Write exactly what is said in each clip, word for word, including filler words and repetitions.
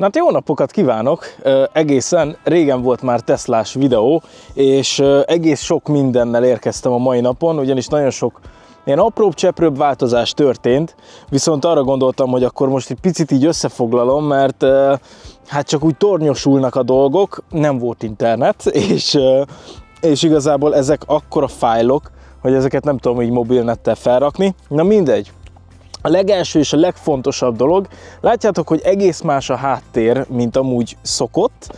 Na hát jó napokat kívánok! Egészen régen volt már Teslás videó, és egész sok mindennel érkeztem a mai napon, ugyanis nagyon sok ilyen apróbb, cseprőbb változás történt, viszont arra gondoltam, hogy akkor most egy picit így összefoglalom, mert hát csak úgy tornyosulnak a dolgok, nem volt internet, és, és igazából ezek akkora fájlok, hogy ezeket nem tudom így mobilnettel felrakni. Na mindegy. A legelső és a legfontosabb dolog, látjátok, hogy egész más a háttér, mint amúgy szokott.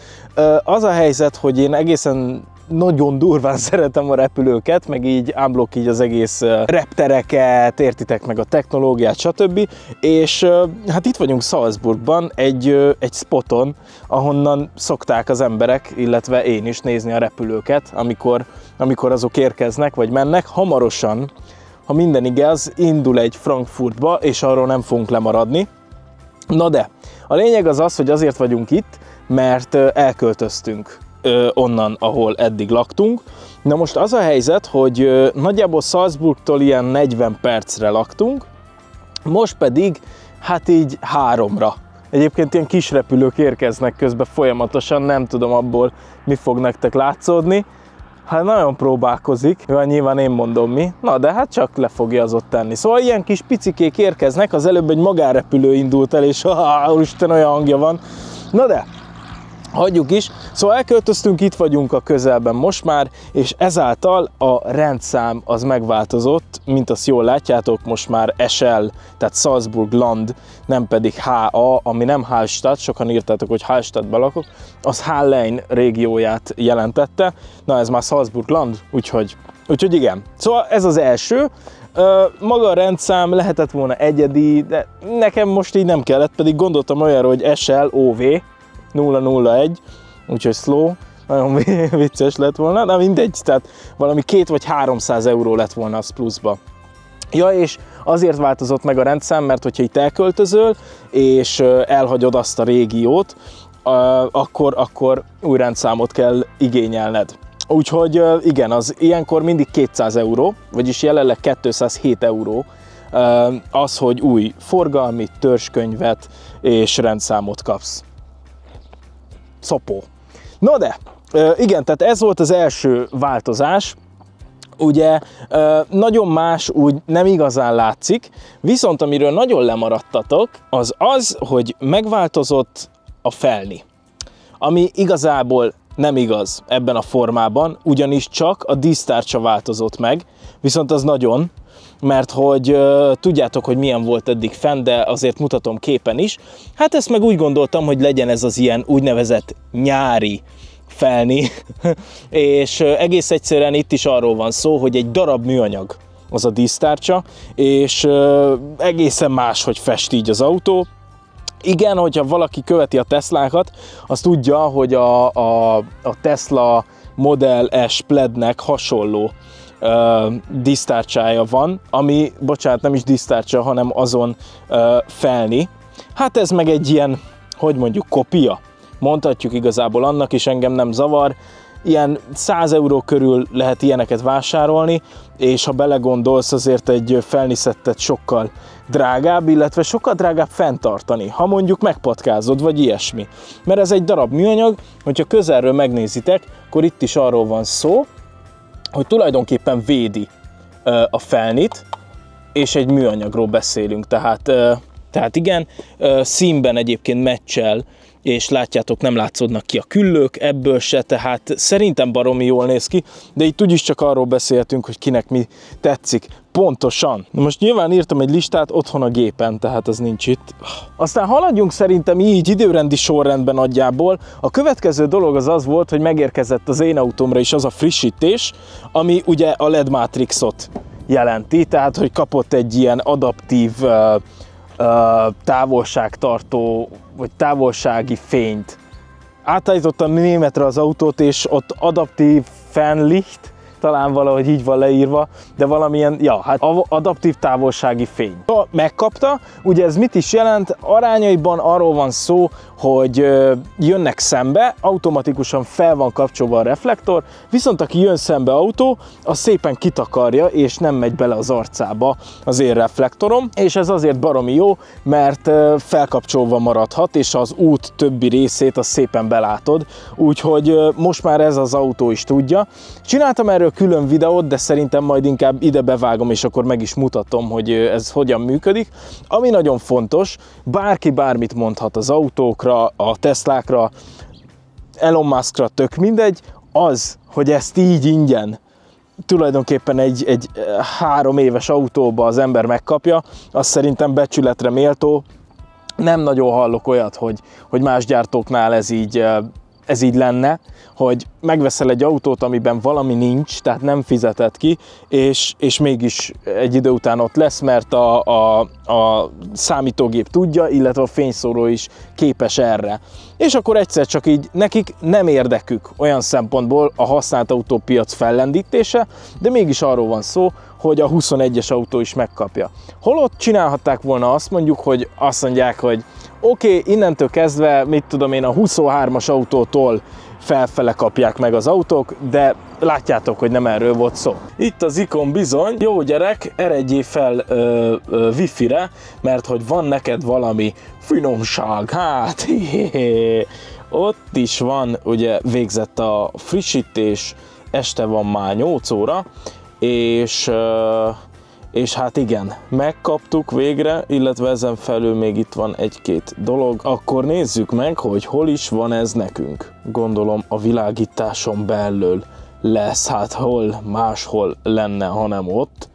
Az a helyzet, hogy én egészen nagyon durván szeretem a repülőket, meg így unblock így az egész reptereket, értitek, meg a technológiát, stb. És hát itt vagyunk Salzburgban, egy, egy spoton, ahonnan szokták az emberek, illetve én is nézni a repülőket, amikor, amikor azok érkeznek, vagy mennek hamarosan. Ha minden igaz, indul egy Frankfurtba, és arról nem fogunk lemaradni. Na de, a lényeg az az, hogy azért vagyunk itt, mert elköltöztünk onnan, ahol eddig laktunk. Na most az a helyzet, hogy nagyjából Salzburgtól ilyen negyven percre laktunk, most pedig hát így háromra. Egyébként ilyen kis repülők érkeznek közben folyamatosan, nem tudom abból mi fog nektek látszódni. Hát nagyon próbálkozik, jó, nyilván én mondom mi, na de hát csak le fogja az ott tenni. Szóval ilyen kis picikék érkeznek, az előbb egy magánrepülő indult el, és ha úristen, olyan hangja van. Na de, hagyjuk is. Szóval elköltöztünk, itt vagyunk a közelben most már, és ezáltal a rendszám az megváltozott, mint azt jól látjátok, most már es el, tehát Salzburg Land, nem pedig há á, ami nem Hallstatt, sokan írtátok, hogy Hallstattban lakok, az Hallein régióját jelentette. Na ez már Salzburg Land, úgyhogy, úgyhogy igen. Szóval ez az első. Maga a rendszám lehetett volna egyedi, de nekem most így nem kellett, pedig gondoltam olyanra, hogy es el, ó vé, nulla nulla egy, úgyhogy slow, nagyon vicces lett volna, de mindegy, tehát valami két vagy háromszáz euró lett volna az pluszba. Ja, és azért változott meg a rendszám, mert hogyha itt elköltözöl, és elhagyod azt a régiót, akkor, akkor új rendszámot kell igényelned. Úgyhogy igen, az ilyenkor mindig kétszáz euró, vagyis jelenleg kétszázhét euró az, hogy új forgalmi, törzskönyvet és rendszámot kapsz. Szopó. No de, igen, tehát ez volt az első változás, ugye nagyon más úgy nem igazán látszik, viszont amiről nagyon lemaradtatok, az az, hogy megváltozott a felni, ami igazából nem igaz ebben a formában, ugyanis csak a dísztárcsa változott meg, viszont az nagyon, mert hogy euh, tudjátok, hogy milyen volt eddig fenn, de azért mutatom képen is. Hát ezt meg úgy gondoltam, hogy legyen ez az ilyen úgynevezett nyári felni, és euh, egész egyszerűen itt is arról van szó, hogy egy darab műanyag az a dísztárcsa, és euh, egészen máshogy fest így az autó. Igen, hogyha valaki követi a Teslákat, az tudja, hogy a, a, a Tesla Model S Plaidnek hasonló Uh, dísztárcsája van, ami, bocsánat, nem is dísztárcsa, hanem azon uh, felni. Hát ez meg egy ilyen, hogy mondjuk, kopia. Mondhatjuk igazából annak, és engem nem zavar. Ilyen száz euró körül lehet ilyeneket vásárolni, és ha belegondolsz, azért egy felniszettet sokkal drágább, illetve sokkal drágább fenntartani, ha mondjuk megpatkázod, vagy ilyesmi. Mert ez egy darab műanyag, hogyha közelről megnézitek, akkor itt is arról van szó, hogy tulajdonképpen védi ö, a felnit, és egy műanyagról beszélünk, tehát, ö, tehát igen, ö, színben egyébként meccsel, és látjátok, nem látszódnak ki a küllők, ebből se, tehát szerintem baromi jól néz ki, de itt úgyis csak arról beszéltünk, hogy kinek mi tetszik pontosan. Most nyilván írtam egy listát otthon a gépen, tehát az nincs itt. Aztán haladjunk szerintem így időrendi sorrendben nagyjából. A következő dolog az az volt, hogy megérkezett az én autómra is az a frissítés, ami ugye a el é dé matrixot jelenti, tehát hogy kapott egy ilyen adaptív távolságtartó, vagy távolsági fényt. Átállítottam németre az autót, és ott adaptív Fernlicht talán valahogy így van leírva, de valamilyen, ja, hát adaptív távolsági fény. Megkapta, ugye ez mit is jelent? Arányaiban arról van szó, hogy jönnek szembe, automatikusan fel van kapcsolva a reflektor, viszont aki jön szembe autó, az szépen kitakarja, és nem megy bele az arcába az én reflektorom, és ez azért baromi jó, mert felkapcsolva maradhat, és az út többi részét az szépen belátod, úgyhogy most már ez az autó is tudja. Csináltam erről külön videót, de szerintem majd inkább ide bevágom, és akkor meg is mutatom, hogy ez hogyan működik. Ami nagyon fontos, bárki bármit mondhat az autókra, a Teslákra, Elon Muskra, tök mindegy, az, hogy ezt így ingyen tulajdonképpen egy, egy három éves autóba az ember megkapja, az szerintem becsületre méltó. Nem nagyon hallok olyat, hogy, hogy más gyártóknál ez így, ez így lenne, hogy megveszel egy autót, amiben valami nincs, tehát nem fizetett ki, és, és mégis egy idő után ott lesz, mert a, a, a számítógép tudja, illetve a fényszóró is képes erre. És akkor egyszer csak így nekik nem érdekük olyan szempontból a használt autópiac fellendítése, de mégis arról van szó, hogy a huszonegyes autó is megkapja. Holott csinálhatták volna azt mondjuk, hogy azt mondják, hogy oké, okay, innentől kezdve, mit tudom én, a huszonhármas autótól felfele kapják meg az autók, de látjátok, hogy nem erről volt szó. Itt az ikon bizony, jó gyerek, eredjél fel ö, ö, wifi-re, mert hogy van neked valami finomság, hát hihihi. Ott is van, ugye végzett a frissítés, este van már nyolc óra, és... Ö, És hát igen, megkaptuk végre, illetve ezen felül még itt van egy-két dolog. Akkor nézzük meg, hogy hol is van ez nekünk. Gondolom a világításon belül lesz, hát hol máshol lenne, hanem ott.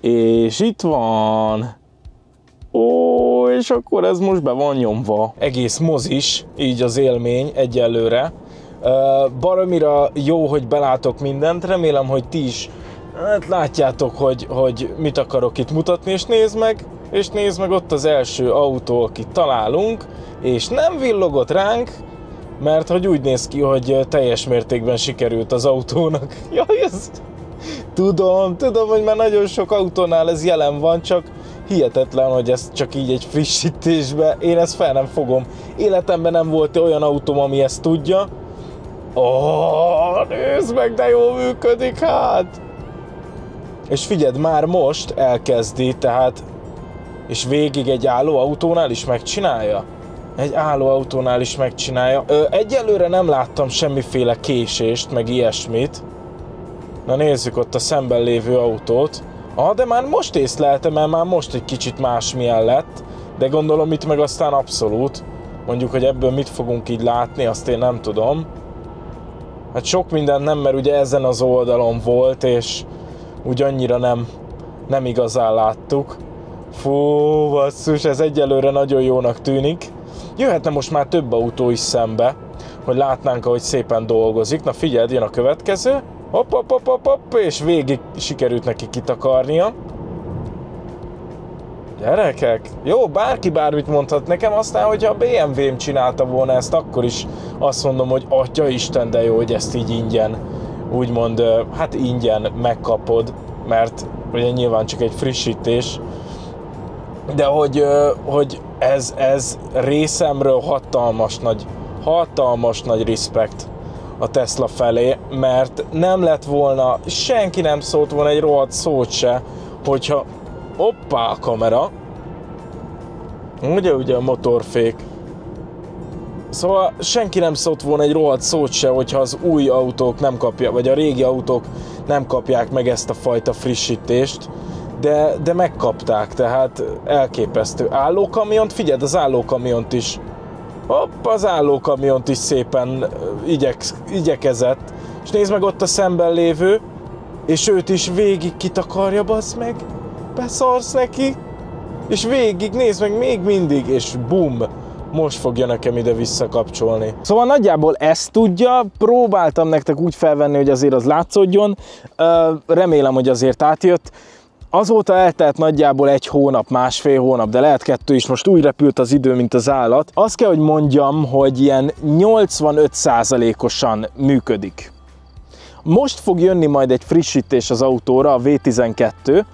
És itt van. Ó, és akkor ez most be van nyomva. Egész mozis, így az élmény egyelőre. Baromira jó, hogy belátok mindent, remélem, hogy ti is. Hát látjátok, hogy, hogy mit akarok itt mutatni, és nézd meg, és nézd meg ott az első autó, akit találunk, és nem villogott ránk, mert hogy úgy néz ki, hogy teljes mértékben sikerült az autónak. Jaj, ez... Tudom, tudom, hogy már nagyon sok autónál ez jelen van, csak hihetetlen, hogy ez csak így egy frissítésbe, én ezt fel nem fogom. Életemben nem volt olyan autóm, ami ezt tudja. Ó, nézd meg, de jól működik, hát! És figyeld, már most elkezdi, tehát, és végig egy álló autónál is megcsinálja. Egy álló autónál is megcsinálja. Ö, egyelőre nem láttam semmiféle késést, meg ilyesmit. Na nézzük ott a szemben lévő autót. Ah, de már most észleltem, mert már most egy kicsit másmilyen lett. De gondolom itt meg aztán abszolút. Mondjuk, hogy ebből mit fogunk így látni, azt én nem tudom. Hát sok minden nem, mert ugye ezen az oldalon volt, és... úgy annyira nem, nem igazán láttuk. Fú, basszus, ez egyelőre nagyon jónak tűnik. Jöhetne most már több autó is szembe, hogy látnánk, ahogy szépen dolgozik. Na figyeld, jön a következő. Hopp, hopp, hopp, hopp, hopp, és végig sikerült neki kitakarnia. Gyerekek, jó, bárki bármit mondhat nekem, aztán, hogyha a bé em vém csinálta volna ezt, akkor is azt mondom, hogy atyaisten, de jó, hogy ezt így ingyen. Úgymond, hát ingyen megkapod, mert ugye nyilván csak egy frissítés, de hogy, hogy ez, ez részemről hatalmas nagy, hatalmas nagy respekt a Tesla felé, mert nem lett volna, senki nem szólt volna egy rohadt szót se, hogyha, hoppá a kamera, ugye ugye a motorfék. Szóval senki nem szólt volna egy rohadt szót se, hogyha az új autók nem kapják, vagy a régi autók nem kapják meg ezt a fajta frissítést, de, de megkapták, tehát elképesztő. Állókamiont, figyeld, az állókamiont is. Hopp, az állókamiont is szépen igyek, igyekezett. És nézd meg ott a szemben lévő, és őt is végig kitakarja, bassz meg, beszarsz neki, és végig, nézd meg, még mindig, és bum! Most fogja nekem ide visszakapcsolni. Szóval nagyjából ezt tudja, próbáltam nektek úgy felvenni, hogy azért az látszódjon, remélem, hogy azért átjött. Azóta eltelt nagyjából egy hónap, másfél hónap, de lehet kettő is, most úgy repült az idő, mint az állat. Azt kell, hogy mondjam, hogy ilyen nyolcvanöt százalékosan működik. Most fog jönni majd egy frissítés az autóra, a vé tizenkettő.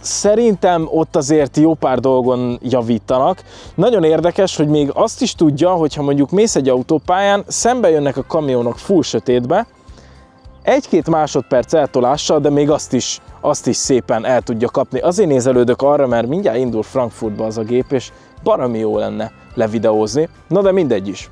Szerintem ott azért jó pár dolgon javítanak. Nagyon érdekes, hogy még azt is tudja, hogy ha mondjuk mész egy autópályán, szembe jönnek a kamionok full sötétbe, egy-két másodperc eltolással, de még azt is, azt is szépen el tudja kapni. Azért nézelődök arra, mert mindjárt indul Frankfurtba az a gép, és baromi jó lenne levideózni. Na de mindegy is.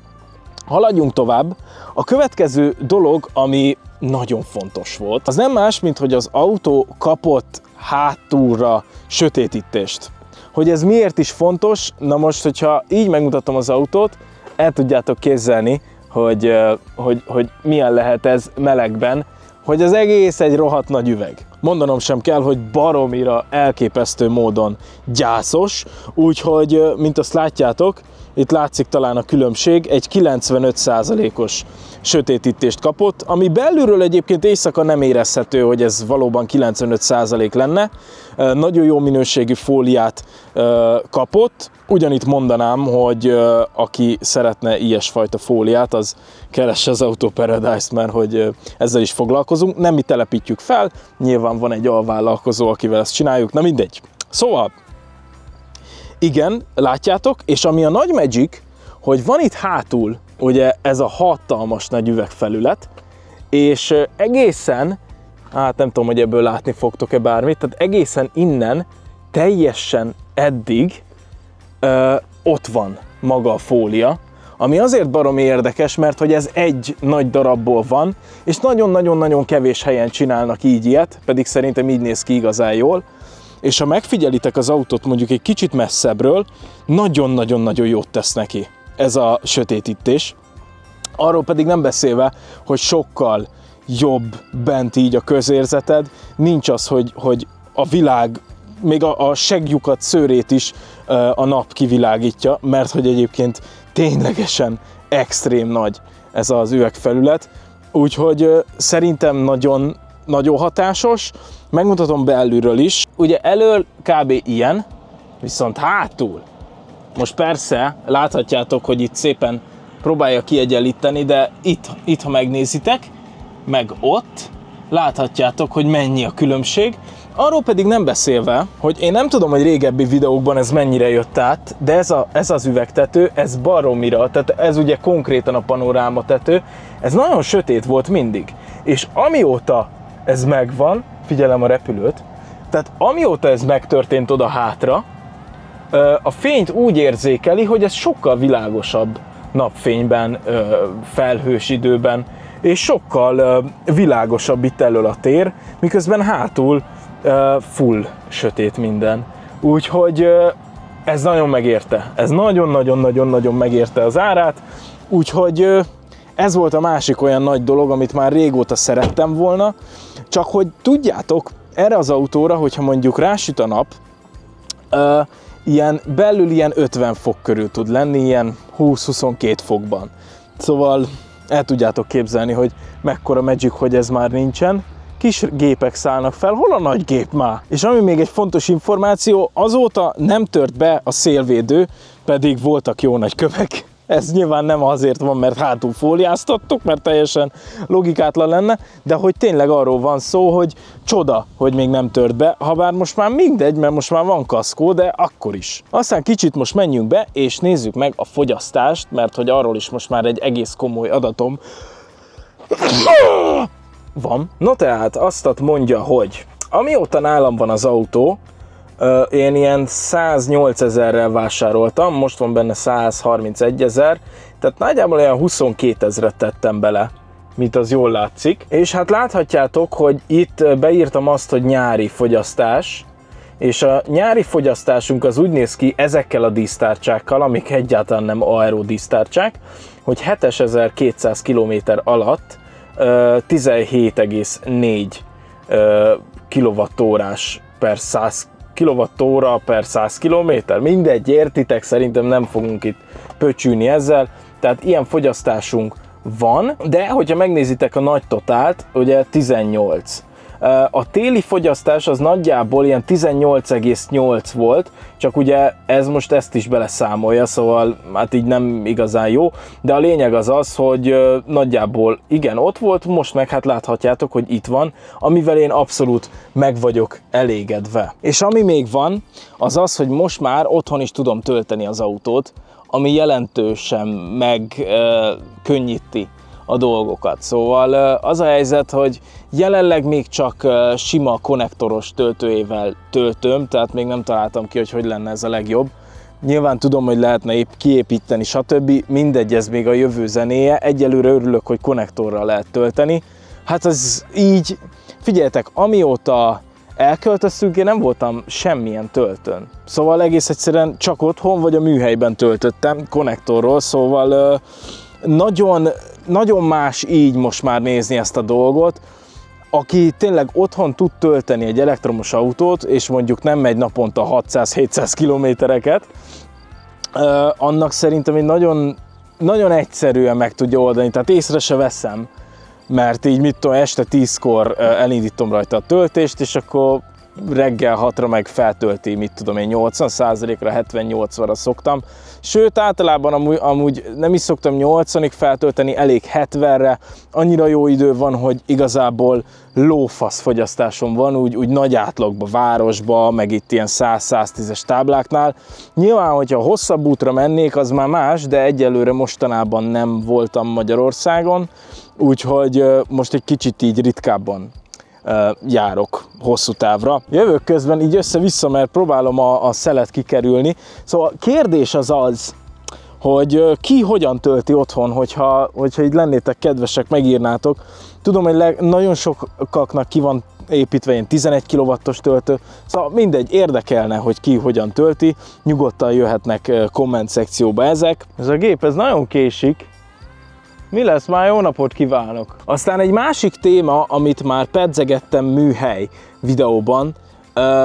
Haladjunk tovább. A következő dolog, ami nagyon fontos volt, az nem más, mint hogy az autó kapott hátulra sötétítést. Hogy ez miért is fontos? Na most, hogyha így megmutatom az autót, el tudjátok képzelni, hogy, hogy, hogy milyen lehet ez melegben, hogy az egész egy rohadt nagy üveg. Mondanom sem kell, hogy baromira elképesztő módon gyászos, úgyhogy, mint azt látjátok, itt látszik talán a különbség, egy kilencvenöt százalékos sötétítést kapott, ami belülről egyébként éjszaka nem érezhető, hogy ez valóban kilencvenöt százalék lenne. Nagyon jó minőségű fóliát kapott, ugyanitt mondanám, hogy aki szeretne ilyesfajta fóliát, az keresse az Auto Paradise-t, mert hogy ezzel is foglalkozunk. Nem mi telepítjük fel, nyilván van egy alvállalkozó, akivel ezt csináljuk, na mindegy. Szóval, igen, látjátok, és ami a nagy magic, hogy van itt hátul ugye ez a hatalmas nagy üvegfelület, és egészen, hát nem tudom, hogy ebből látni fogtok-e bármit, tehát egészen innen teljesen eddig ö, ott van maga a fólia, ami azért baromi érdekes, mert hogy ez egy nagy darabból van, és nagyon-nagyon-nagyon kevés helyen csinálnak így ilyet, pedig szerintem így néz ki igazán jól. És ha megfigyelitek az autót mondjuk egy kicsit messzebbről, nagyon-nagyon-nagyon jót tesz neki ez a sötétítés. Arról pedig nem beszélve, hogy sokkal jobb bent így a közérzeted, nincs az, hogy, hogy a világ, még a, a seglyukat, szőrét is a nap kivilágítja, mert hogy egyébként ténylegesen extrém nagy ez az üvegfelület, úgyhogy szerintem nagyon, nagyon hatásos. Megmutatom belülről is. Ugye elől kb. Ilyen, viszont hátul. Most persze láthatjátok, hogy itt szépen próbálja kiegyenlíteni, de itt, itt, ha megnézitek, meg ott, láthatjátok, hogy mennyi a különbség. Arról pedig nem beszélve, hogy én nem tudom, hogy régebbi videókban ez mennyire jött át, de ez, a, ez az üvegtető, ez baromira, tehát ez ugye konkrétan a panorámatető, ez nagyon sötét volt mindig. És amióta ez megvan, figyelem a repülőt, tehát amióta ez megtörtént oda hátra, a fényt úgy érzékeli, hogy ez sokkal világosabb napfényben, felhős időben, és sokkal világosabb itt elől a tér, miközben hátul full sötét minden. Úgyhogy ez nagyon megérte, ez nagyon-nagyon-nagyon-nagyon megérte az árát, úgyhogy ez volt a másik olyan nagy dolog, amit már régóta szerettem volna, csak hogy tudjátok, erre az autóra, hogyha mondjuk rásüt a nap, uh, ilyen, belül ilyen ötven fok körül tud lenni, ilyen húsz-huszonkettő fokban. Szóval el tudjátok képzelni, hogy mekkora magic, hogy ez már nincsen. Kis gépek szállnak fel, hol a nagy gép már? És ami még egy fontos információ, azóta nem tört be a szélvédő, pedig voltak jó nagy kövek. Ez nyilván nem azért van, mert hátul fóliáztattuk, mert teljesen logikátlan lenne, de hogy tényleg arról van szó, hogy csoda, hogy még nem tört be, habár most már mindegy, mert most már van kaszkó, de akkor is. Aztán kicsit most menjünk be, és nézzük meg a fogyasztást, mert hogy arról is most már egy egész komoly adatom van. Na tehát azt mondja, hogy amióta nálam van az autó, én ilyen száznyolcezerrel vásároltam, most van benne százharmincegyezer, tehát nagyjából olyan huszonkétezret tettem bele, mint az jól látszik. És hát láthatjátok, hogy itt beírtam azt, hogy nyári fogyasztás, és a nyári fogyasztásunk az úgy néz ki ezekkel a dísztárcsákkal, amik egyáltalán nem aero dísztárcsák, hogy hétezer-kétszáz kilométer alatt tizenhét egész négy kilowattórás per száz kilowattóra per száz kilométer, mindegy, értitek, szerintem nem fogunk itt pöcsülni ezzel, tehát ilyen fogyasztásunk van, de hogyha megnézitek a nagy totált, ugye tizennyolc. A téli fogyasztás az nagyjából ilyen tizennyolc egész nyolc volt, csak ugye ez most ezt is beleszámolja, szóval hát így nem igazán jó, de a lényeg az az, hogy nagyjából igen, ott volt, most meg hát láthatjátok, hogy itt van, amivel én abszolút meg vagyok elégedve. És ami még van, az az, hogy most már otthon is tudom tölteni az autót, ami jelentősen megkönnyíti a dolgokat. Szóval az a helyzet, hogy jelenleg még csak sima konnektoros töltőjével töltöm, tehát még nem találtam ki, hogy hogy lenne ez a legjobb. Nyilván tudom, hogy lehetne épp kiépíteni, stb. Mindegy, ez még a jövő zenéje. Egyelőre örülök, hogy konnektorral lehet tölteni. Hát ez így, figyeljetek, amióta elköltöztünk, én nem voltam semmilyen töltőn. Szóval egész egyszerűen csak otthon vagy a műhelyben töltöttem konnektorról, szóval nagyon, nagyon más így most már nézni ezt a dolgot. Aki tényleg otthon tud tölteni egy elektromos autót, és mondjuk nem megy naponta hatszáz-hétszáz kilométereket, annak szerintem nagyon, nagyon egyszerűen meg tudja oldani, tehát észre se veszem, mert így mit tudom, este tízkor elindítom rajta a töltést, és akkor reggel hatra meg feltölti, mit tudom én, nyolcvan százalékra, hetven-nyolcvanra szoktam. Sőt, általában amúgy, amúgy nem is szoktam nyolcvanig feltölteni, elég hetvenre. Annyira jó idő van, hogy igazából lófasz fogyasztásom van, úgy, úgy nagy átlagba, városba, meg itt ilyen száz-száztízes tábláknál. Nyilván, hogyha hosszabb útra mennék, az már más, de egyelőre mostanában nem voltam Magyarországon, úgyhogy most egy kicsit így ritkábban járok hosszú távra. Jövök közben így össze-vissza, mert próbálom a, a szelet kikerülni. Szóval a kérdés az az, hogy ki hogyan tölti otthon, hogyha, hogyha így lennétek kedvesek, megírnátok. Tudom, hogy leg, nagyon sokaknak ki van építve ilyen tizenegy kilowattos töltő, szóval mindegy, érdekelne, hogy ki hogyan tölti. Nyugodtan jöhetnek komment szekcióba ezek. Ez a gép, ez nagyon késik. Mi lesz? Már jó napot kívánok! Aztán egy másik téma, amit már pedzegettem műhely videóban,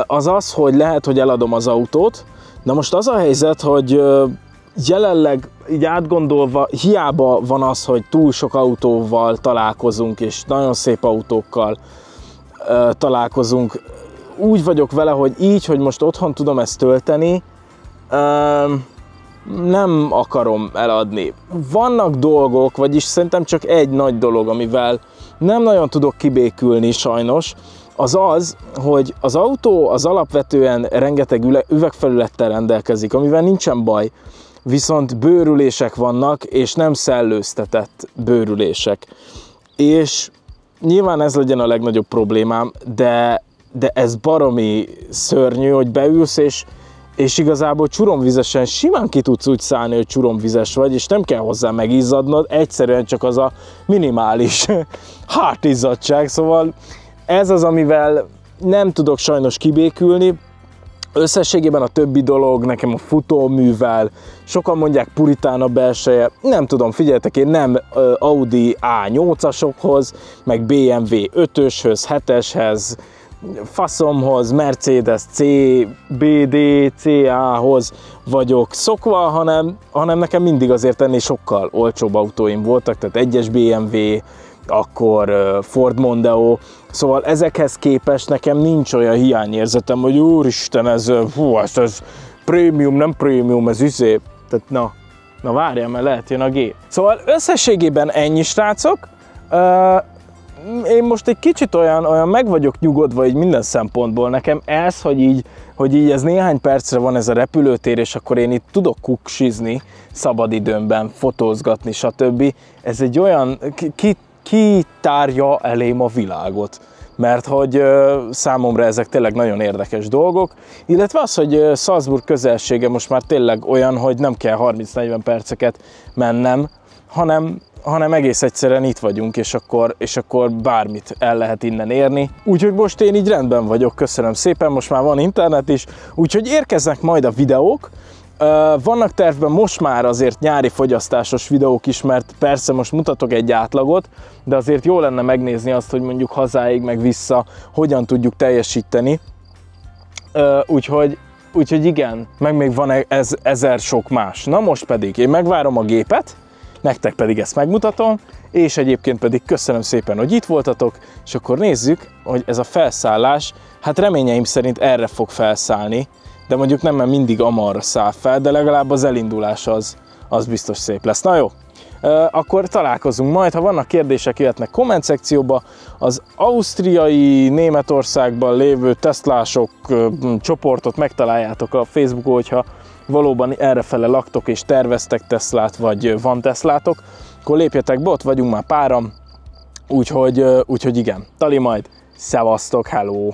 az az, hogy lehet, hogy eladom az autót. Na most az a helyzet, hogy jelenleg így átgondolva, hiába van az, hogy túl sok autóval találkozunk, és nagyon szép autókkal találkozunk. Úgy vagyok vele, hogy így, hogy most otthon tudom ezt tölteni, nem akarom eladni. Vannak dolgok, vagyis szerintem csak egy nagy dolog, amivel nem nagyon tudok kibékülni sajnos, az az, hogy az autó az alapvetően rengeteg üvegfelülettel rendelkezik, amivel nincsen baj, viszont bőrülések vannak, és nem szellőztetett bőrülések. És nyilván ez legyen a legnagyobb problémám, de, de ez baromi szörnyű, hogy beülsz, és és igazából csuromvizesen simán ki tudsz úgy szállni, hogy csuromvizes vagy, és nem kell hozzá megizzadnod, egyszerűen csak az a minimális hátizzadság, szóval ez az, amivel nem tudok sajnos kibékülni. Összességében a többi dolog, nekem a futóművel, sokan mondják puritán a belseje, nem tudom, figyeljetek, én nem Audi A nyolcasokhoz, meg bé em vé ötöshöz, heteshez, faszomhoz, Mercedes C, bé dé, cé á-hoz vagyok szokva, hanem, hanem nekem mindig azért ennél sokkal olcsóbb autóim voltak, tehát egyes bé em vé, akkor Ford Mondeo, szóval ezekhez képest nekem nincs olyan hiányérzetem, hogy úristen, ez, hú, ez, ez prémium, nem prémium, ez üzé, tehát na, na várjál, mert lehet jön a gép. Szóval összességében ennyi, srácok. Uh, Én most egy kicsit olyan, olyan meg vagyok nyugodva így minden szempontból. Nekem ez, hogy így, hogy így ez néhány percre van ez a repülőtér, és akkor én itt tudok kuksizni szabadidőmben, fotózgatni, stb. Ez egy olyan, ki, ki tárja elém a világot. Mert hogy ö, számomra ezek tényleg nagyon érdekes dolgok. Illetve az, hogy ö, Salzburg közelsége most már tényleg olyan, hogy nem kell harminc-negyven perceket mennem, hanem hanem egész egyszerűen itt vagyunk, és akkor, és akkor bármit el lehet innen érni. Úgyhogy most én így rendben vagyok, köszönöm szépen, most már van internet is, úgyhogy érkeznek majd a videók. Vannak tervben most már azért nyári fogyasztásos videók is, mert persze most mutatok egy átlagot, de azért jó lenne megnézni azt, hogy mondjuk hazáig meg vissza hogyan tudjuk teljesíteni. Úgyhogy, úgyhogy igen, meg még van ez ezer sok más. Na most pedig én megvárom a gépet, nektek pedig ezt megmutatom, és egyébként pedig köszönöm szépen, hogy itt voltatok, és akkor nézzük, hogy ez a felszállás, hát reményeim szerint erre fog felszállni, de mondjuk nem, mert mindig amarra száll fel, de legalább az elindulás az, az biztos szép lesz. Na jó, akkor találkozunk majd, ha vannak kérdések, jöhetnek komment szekcióba. Az ausztriai Németországban lévő teslások csoportot megtaláljátok a Facebookon, hogyha valóban errefele laktok és terveztek Teslát, vagy van Teslátok, akkor lépjetek be, ott vagyunk már páram, úgyhogy, úgyhogy igen, tali majd, szevasztok, hello!